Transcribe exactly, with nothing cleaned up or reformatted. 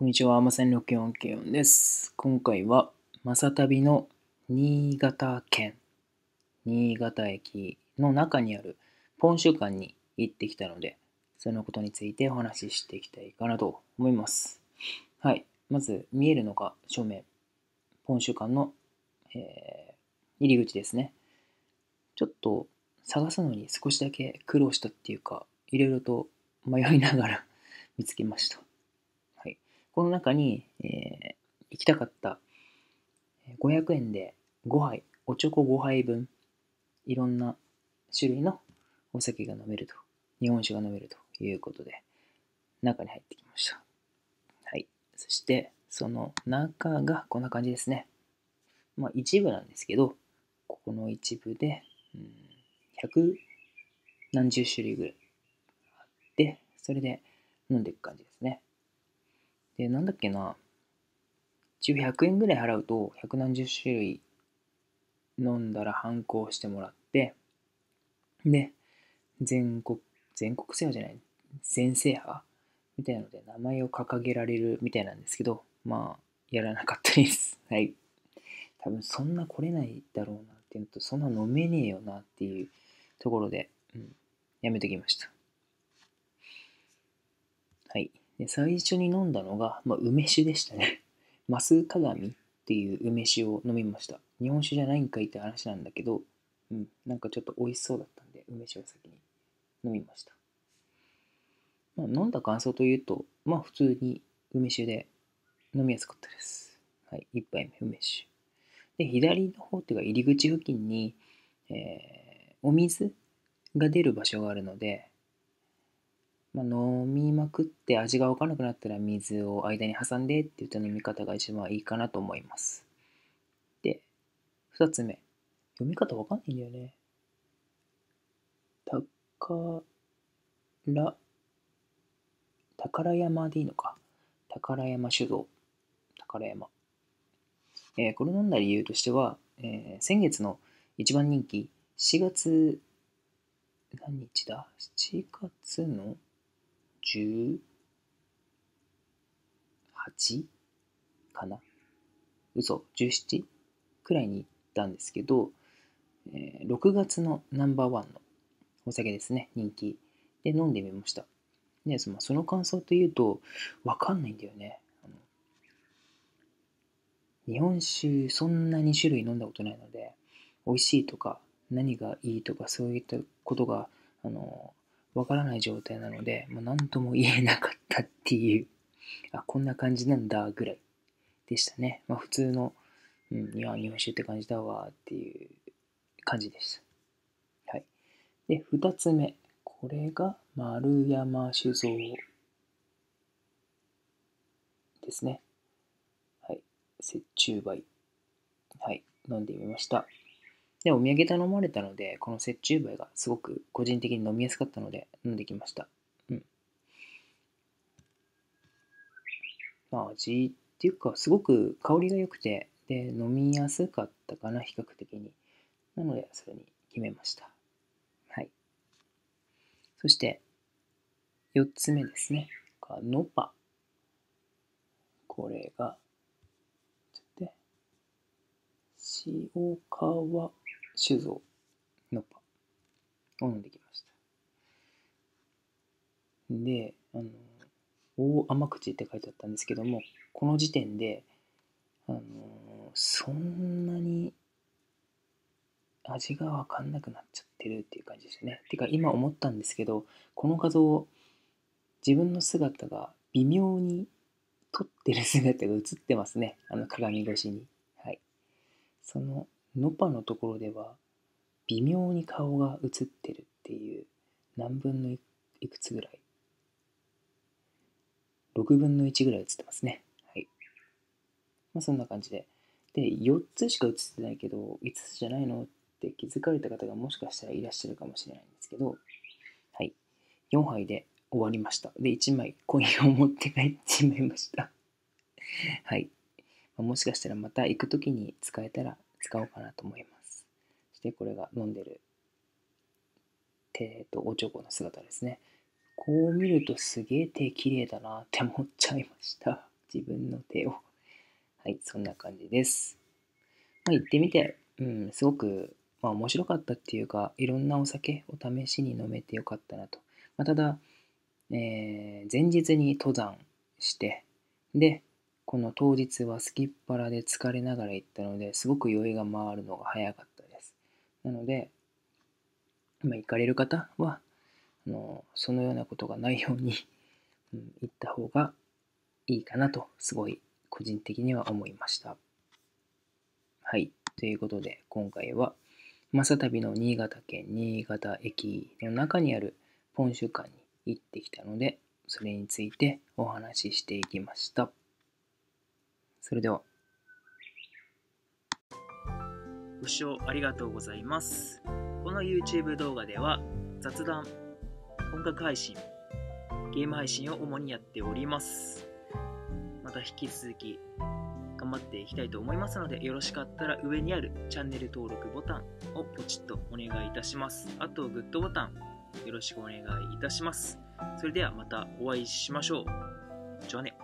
こんにちは、まさにろくよんきゅうよんです。今回は、まさ旅の新潟県、新潟駅の中にあるポン酒館に行ってきたので、そのことについてお話ししていきたいかなと思います。はい、まず見えるのが正面、ポン酒館の、えー、入り口ですね。ちょっと探すのに少しだけ苦労したっていうか、いろいろと迷いながら見つけました。この中に、えー、行きたかったごひゃくえんでごはい、おちょこごはいぶん、いろんな種類のお酒が飲めると、日本酒が飲めるということで、中に入ってきました。はい。そして、その中がこんな感じですね。まあ、一部なんですけど、ここの一部で、うん、百何十種類ぐらいあって、それで飲んでいく感じですね。で、なんだっけな、一応ひゃくえんぐらい払うと、百何十種類飲んだら反抗してもらって、で、全国、全国制覇じゃない、全制覇みたいなので、名前を掲げられるみたいなんですけど、まあ、やらなかったです。はい。多分、そんな来れないだろうなっていうのと、そんな飲めねえよなっていうところで、うん、やめときました。はい。で最初に飲んだのが、まあ、梅酒でしたね。ます鏡っていう梅酒を飲みました。日本酒じゃないんかいって話なんだけど、うん、なんかちょっと美味しそうだったんで、梅酒を先に飲みました。まあ、飲んだ感想というと、まあ普通に梅酒で飲みやすかったです。はい、いっぱいめ、梅酒。で、左の方っていうか入り口付近に、えー、お水が出る場所があるので、まあ、飲みまくって味が分からなくなったら水を間に挟んでって言った飲み方が一番いいかなと思います。で、二つ目。読み方分かんないんだよね。たから、宝山でいいのか。宝山酒造。宝山。えー、これ飲んだ理由としては、えー、先月の一番人気、しがつ、何日だ ?しちがつのじゅうはちかな嘘、じゅうななくらいに行ったんですけど、えー、ろくがつのナンバーワンのお酒ですね、人気。で、飲んでみました。で、その、その感想というと、わかんないんだよね。あの日本酒、そんなに種類飲んだことないので、美味しいとか、何がいいとか、そういったことが、あの、わからない状態なので、まあ、何とも言えなかったっていう、あ、こんな感じなんだ、ぐらいでしたね。まあ、普通の、うん、いや、日本酒って感じだわ、っていう感じでした。はい。で、二つ目。これが、丸山酒造ですね。はい。雪中梅。はい。飲んでみました。で、お土産頼まれたので、この雪中梅がすごく個人的に飲みやすかったので飲んできました。うん。まあ、味っていうか、すごく香りが良くて、で、飲みやすかったかな、比較的に。なので、それに決めました。はい。そして、よっつめですね。ノパ。これが、ちょっと待って、塩川酒造のパを飲んできました。で、あの、大甘口って書いてあったんですけども、この時点で、あの、そんなに味が分かんなくなっちゃってるっていう感じですね。てか、今思ったんですけど、この画像、自分の姿が微妙に撮ってる姿が映ってますね。あの鏡越しに。はい。その、ノパのところでは微妙に顔が映ってるっていう、何分の い, いくつぐらいろくぶんのいちぐらい映ってますね。はい。まあそんな感じで。で、よっつしか映ってないけど、いつつじゃないのって気づかれた方がもしかしたらいらっしゃるかもしれないんですけど、はい。よんはいで終わりました。で、いちまいコインを持って帰ってしまいました。はい。まあ、もしかしたらまた行くときに使えたら、使おうかなと思います。そしてこれが飲んでる手とおちょこの姿ですね。こう見るとすげえ手綺麗だなって思っちゃいました。自分の手を。はい、そんな感じです。まあ、行ってみて、うん、すごく、まあ、面白かったっていうか、いろんなお酒を試しに飲めてよかったなと。まあ、ただ、えー、前日に登山して、で、この当日はすきっ腹で疲れながら行ったので、すごく酔いが回るのが早かったです。なので、まあ、行かれる方はあの、そのようなことがないように行った方がいいかなと、すごい個人的には思いました。はい。ということで、今回は、マサ旅の新潟県新潟駅の中にあるポン酒館に行ってきたので、それについてお話ししていきました。それでは。ご視聴ありがとうございます。この YouTube 動画では雑談、音楽配信、ゲーム配信を主にやっております。また引き続き頑張っていきたいと思いますので、よろしかったら上にあるチャンネル登録ボタンをポチッとお願いいたします。あとグッドボタンよろしくお願いいたします。それではまたお会いしましょう。じゃあね。